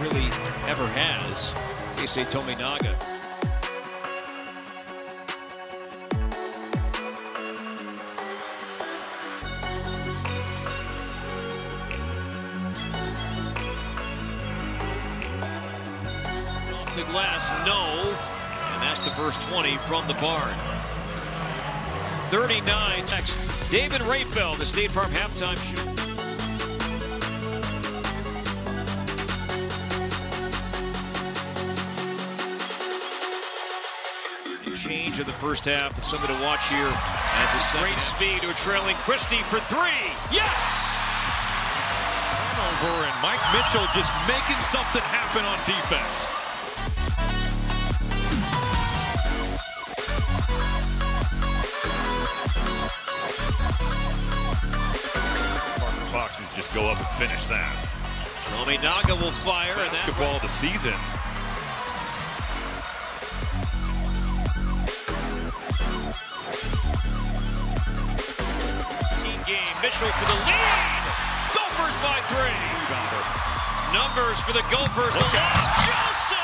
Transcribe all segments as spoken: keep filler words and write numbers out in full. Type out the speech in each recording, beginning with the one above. really ever has, Keisei Tominaga. Off the glass, no. And that's the first twenty from the barn. thirty-nine, next, David Rayfeld, the State Farm halftime show. Change of the first half, but something to watch here at the second. Great speed to a trailing Christie for three. Yes! Turnover, and Mike Mitchell just making something happen on defense. Parker Fox needs to just go up and finish that. Tominaga will fire, and that's the ball of the season. Mitchell for the lead. Gophers by three. Numbers for the Gophers. Joseph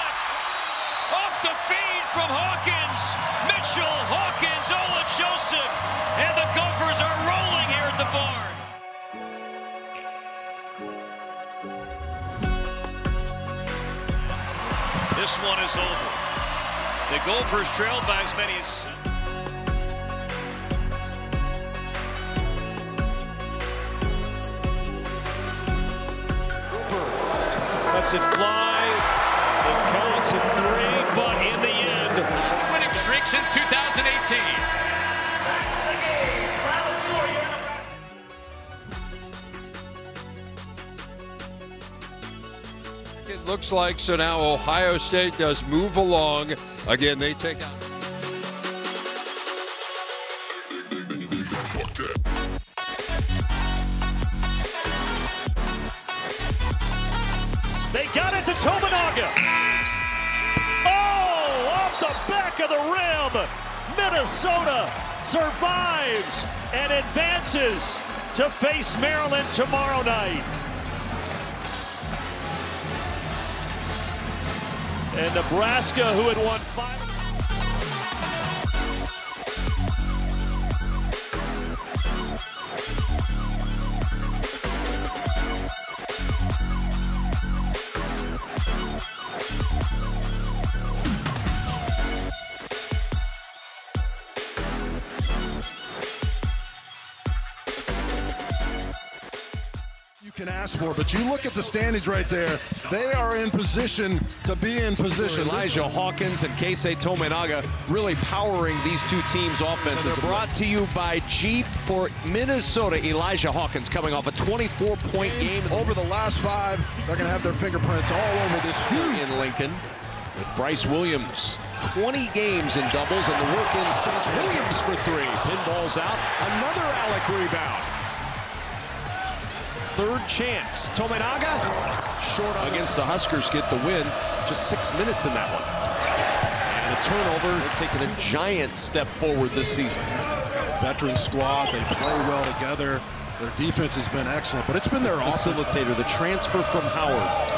off the feed from Hawkins. Mitchell, Hawkins, Ola Joseph, and the Gophers are rolling here at the barn. This one is over. The Gophers trailed by as many as. It fly, it counts at three, but in the end, winning streak since two thousand eighteen. It looks like, so now Ohio State does move along. Again, they take out. They got it to Tominaga. Oh, off the back of the rim. Minnesota survives and advances to face Maryland tomorrow night. And Nebraska, who had won five. Can ask for, but you look at the standings right there. They are in position to be in position. Elijah Hawkins and Keisei Tominaga really powering these two teams' offenses. Brought to you by Jeep for Minnesota. Elijah Hawkins coming off a twenty-four point game. Over the last five, they're going to have their fingerprints all over this huge. In Lincoln with Bryce Williams. twenty games in doubles, and the work in sends Williams for three. Pinballs out. Another Alec rebound. Third chance, Tominaga, short against the Huskers, get the win. Just six minutes in that one. And a turnover, they're taking a giant step forward this season. Veteran squad, they play well together. Their defense has been excellent, but it's been their facilitator, offense. The transfer from Howard.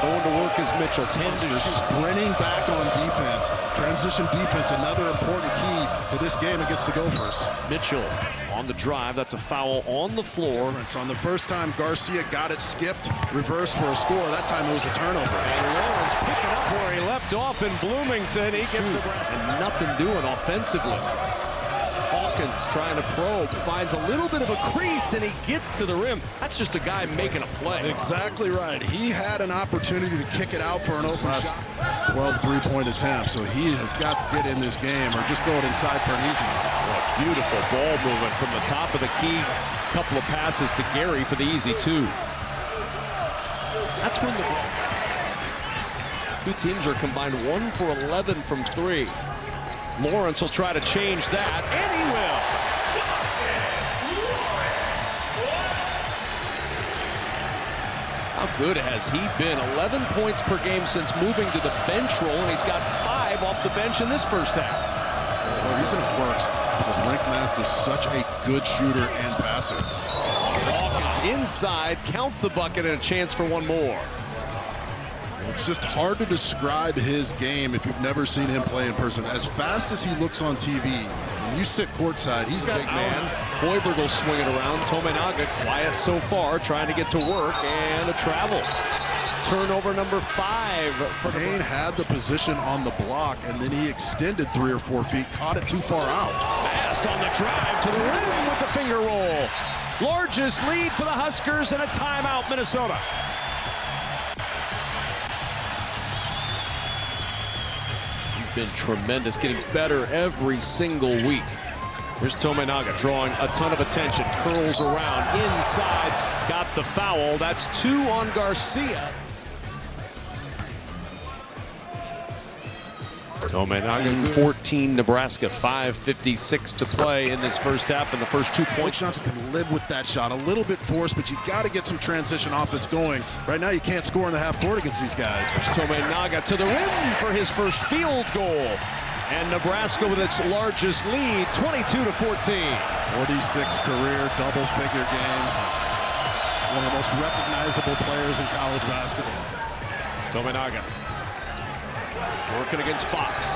Going to work is Mitchell. They're sprinting back on defense. Transition defense, another important key to this game against the Gophers. Mitchell. On the drive, that's a foul on the floor. On the first time, Garcia got it skipped, reversed for a score. That time it was a turnover. And Lawrence picking up where he left off in Bloomington. He gets Nebraska. And nothing doing offensively. Hawkins trying to probe, finds a little bit of a crease, and he gets to the rim. That's just a guy making a play. Exactly right. He had an opportunity to kick it out for an open last shot. twelve three-point attempts, so he has got to get in this game or just throw it inside for an easy one. Beautiful ball movement from the top of the key. Couple of passes to Gary for the easy two. That's when the two teams are combined one for eleven from three. Lawrence will try to change that, and he will. How good has he been? eleven points per game since moving to the bench role, and he's got five off the bench in this first half. The reason it works because Rienk Mast is such a good shooter and passer. Hawkins inside, count the bucket, and a chance for one more. It's just hard to describe his game if you've never seen him play in person. As fast as he looks on T V, when you sit courtside, he's got big man. Hoiberg will swing it around. Tominaga quiet so far, trying to get to work, and a travel. Turnover number five. For Payne the had the position on the block, and then he extended three or four feet, caught it too far out. Mast on the drive to the rim with the finger roll. Largest lead for the Huskers and a timeout, Minnesota. Been tremendous, getting better every single week. Here's Tominaga drawing a ton of attention, curls around, inside, got the foul. That's two on Garcia. Tominaga, fourteen, Nebraska, five fifty-six to play in this first half, and the first two points. Johnson can live with that shot, a little bit forced, but you got to get some transition offense going. Right now, you can't score in the half court against these guys. Tominaga to the rim for his first field goal, and Nebraska with its largest lead, twenty-two to fourteen. forty-six career double-figure games. He's one of the most recognizable players in college basketball. Tominaga. Working against Fox.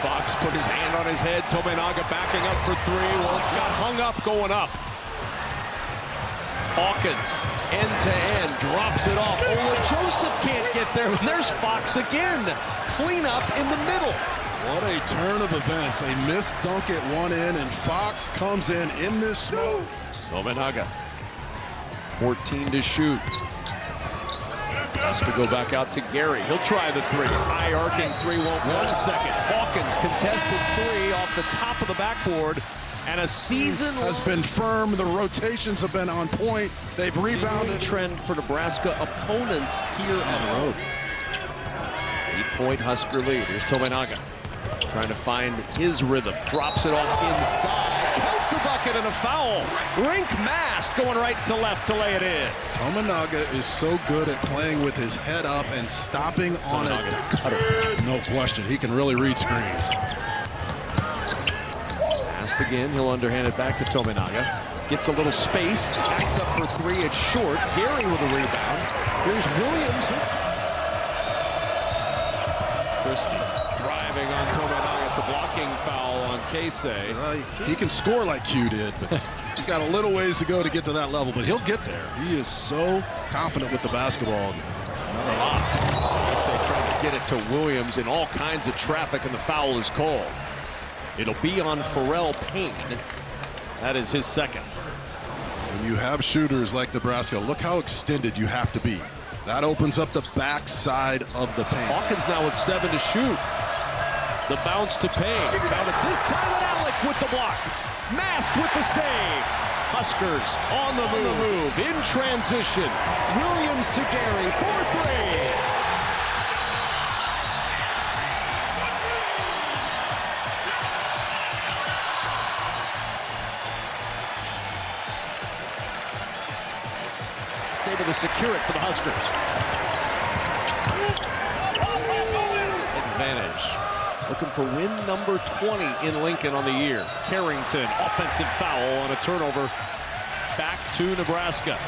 Fox put his hand on his head. Tominaga backing up for three. Well, got hung up going up. Hawkins, end-to-end, drops it off. Ola Joseph can't get there. And there's Fox again. Clean up in the middle. What a turn of events. A missed dunk at one end, and Fox comes in in this snow. Tominaga, fourteen to shoot. Has to go back out to Gary. He'll try the three. High arcing three won't. One second. Hawkins contested three off the top of the backboard, and a season has been firm. The rotations have been on point. They've rebounded. Trend for Nebraska opponents here on the road. Eight-point Husker lead. Here's Tominaga trying to find his rhythm. Drops it off inside. Count the bucket and a foul. Rienk Mast going right to left to lay it in. Tominaga is so good at playing with his head up and stopping on a cutter. No question. He can really read screens. Mast again. He'll underhand it back to Tominaga. Gets a little space. Backs up for three. It's short. Gary with a rebound. Here's Williams. Christie. Driving on Tominaga, it's a blocking foul on Keisei. Uh, he can score like Q did, but he's got a little ways to go to get to that level, but he'll get there. He is so confident with the basketball. Another lock. Keisei trying to get it to Williams in all kinds of traffic, and the foul is called. It'll be on Pharrell Payne. That is his second. When you have shooters like Nebraska, look how extended you have to be. That opens up the backside of the paint. Hawkins now with seven to shoot. The bounce to Payne. Found it this time with Alec with the block. Mast with the save. Huskers on the move. In transition. Williams to Gary for three. Stable to secure it for the Huskers. Advantage. Looking for win number twenty in Lincoln on the year. Carrington, offensive foul on a turnover. Back to Nebraska.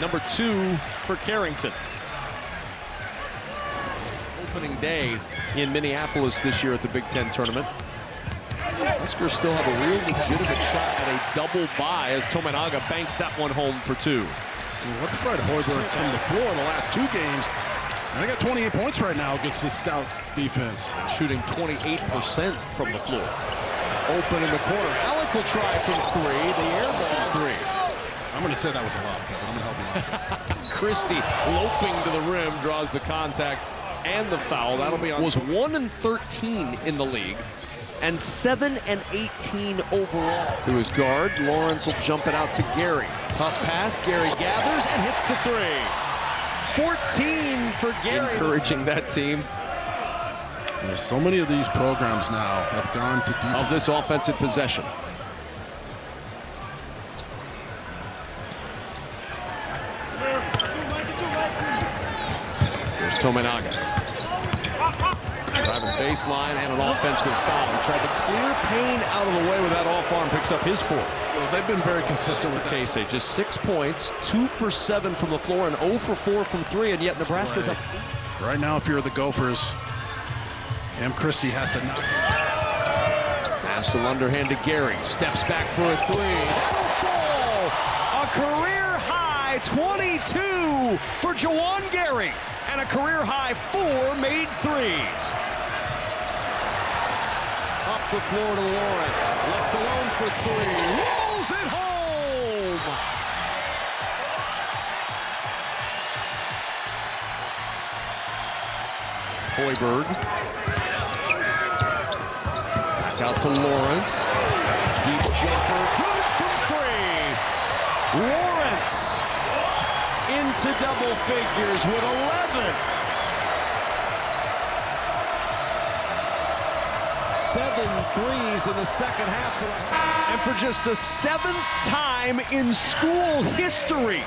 Number two for Carrington. Opening day in Minneapolis this year at the Big Ten tournament. Huskers still have a real legitimate shot at a double bye as Tominaga banks that one home for two. What Fred Hoiberg from the floor the last two games. They got twenty-eight points right now against this stout defense. Shooting twenty-eight percent from the floor. Open in the corner. Alec will try from three. The air ball three. I'm going to say that was a lot, but I'm going to help you. Christie loping to the rim, draws the contact and the foul. That'll be on. Was one and thirteen in the league and seven and eighteen overall. To his guard, Lawrence will jump it out to Gary. Tough pass. Gary gathers and hits the three. fourteen for Gary. Encouraging that team. There's so many of these programs now have gone to defense. Of this offensive possession. There's Tominaga. Driving baseline and an offensive foul. Tried to clear Payne out of the way with that off arm. Picks up his fourth. Well, they've been very consistent with Keisei. Just six points, two for seven from the floor, and zero for four from three, and yet Nebraska's up. Right now, if you're the Gophers, M. Christie has to knock it. Mast will underhand to Gary. Steps back for a three. That'll fall. A career-high twenty-two for Juwan Gary. And a career-high four made threes. Up the floor to Lawrence. Left alone for three. Rolls it home. Hoiberg. Back out to Lawrence. Deep jumper. Good for three. Lawrence into double figures with eleven. Seven threes in the second half. And for just the seventh time in school history,